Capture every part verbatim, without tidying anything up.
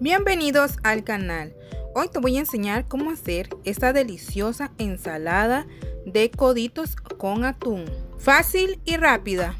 Bienvenidos al canal. Hoy te voy a enseñar cómo hacer esta deliciosa ensalada de coditos con atún. Fácil y rápida.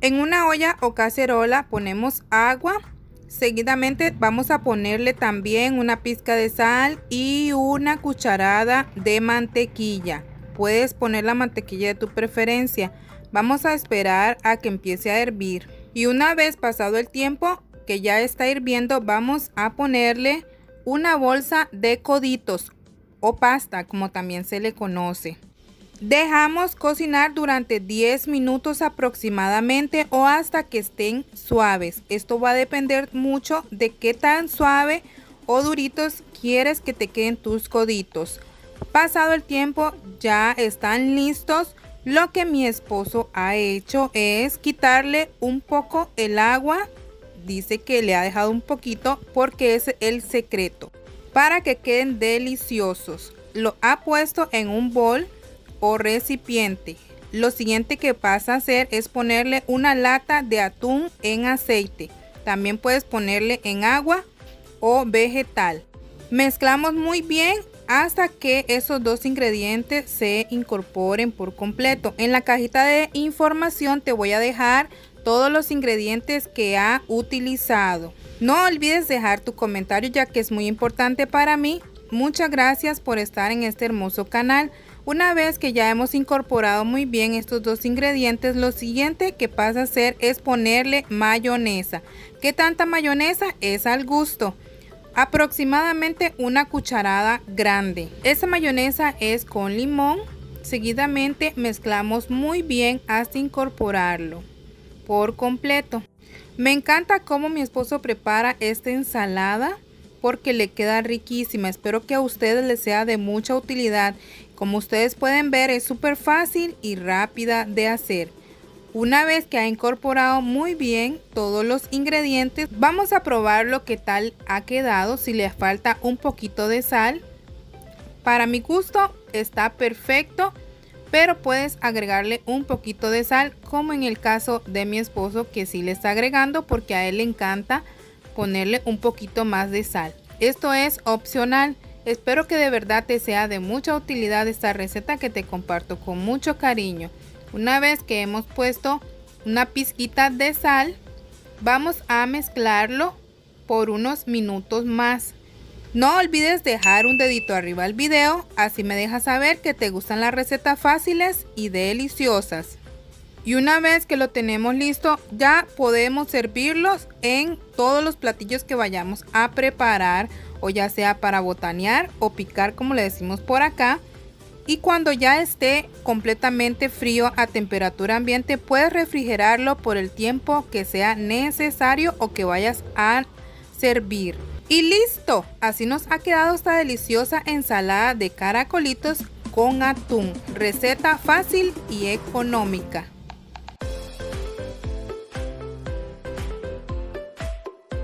En una olla o cacerola ponemos agua. Seguidamente vamos a ponerle también una pizca de sal y una cucharada de mantequilla. Puedes poner la mantequilla de tu preferencia. Vamos a esperar a que empiece a hervir. Y una vez pasado el tiempo que ya está hirviendo, vamos a ponerle una bolsa de coditos o pasta, como también se le conoce. Dejamos cocinar durante diez minutos aproximadamente o hasta que estén suaves. Esto va a depender mucho de qué tan suave o duritos quieres que te queden tus coditos. Pasado el tiempo ya están listos. Lo que mi esposo ha hecho es quitarle un poco el agua. Dice que le ha dejado un poquito porque es el secreto para que queden deliciosos. Lo ha puesto en un bol o recipiente. Lo siguiente que vas a hacer es ponerle una lata de atún en aceite. También puedes ponerle en agua o vegetal. Mezclamos muy bien hasta que esos dos ingredientes se incorporen por completo. En la cajita de información te voy a dejar todos los ingredientes que ha utilizado. No olvides dejar tu comentario, ya que es muy importante para mí. Muchas gracias por estar en este hermoso canal. Una vez que ya hemos incorporado muy bien estos dos ingredientes, lo siguiente que vas a hacer es ponerle mayonesa. ¿Qué tanta mayonesa? Es al gusto. Aproximadamente una cucharada grande. Esa mayonesa es con limón. Seguidamente mezclamos muy bien hasta incorporarlo por completo. Me encanta cómo mi esposo prepara esta ensalada, porque le queda riquísima. Espero que a ustedes les sea de mucha utilidad. Como ustedes pueden ver, es súper fácil y rápida de hacer. Una vez que ha incorporado muy bien todos los ingredientes, vamos a probar lo que tal ha quedado. Si le falta un poquito de sal, para mi gusto está perfecto, pero puedes agregarle un poquito de sal, como en el caso de mi esposo, que sí le está agregando porque a él le encanta ponerle un poquito más de sal. Esto es opcional. Espero que de verdad te sea de mucha utilidad esta receta que te comparto con mucho cariño. Una vez que hemos puesto una pizquita de sal, vamos a mezclarlo por unos minutos más. No olvides dejar un dedito arriba al video, así me dejas saber que te gustan las recetas fáciles y deliciosas. Y una vez que lo tenemos listo, ya podemos servirlos en todos los platillos que vayamos a preparar, o ya sea para botanear o picar, como le decimos por acá. Y cuando ya esté completamente frío a temperatura ambiente, puedes refrigerarlo por el tiempo que sea necesario o que vayas a servir. Y listo, así nos ha quedado esta deliciosa ensalada de caracolitos con atún. Receta fácil y económica.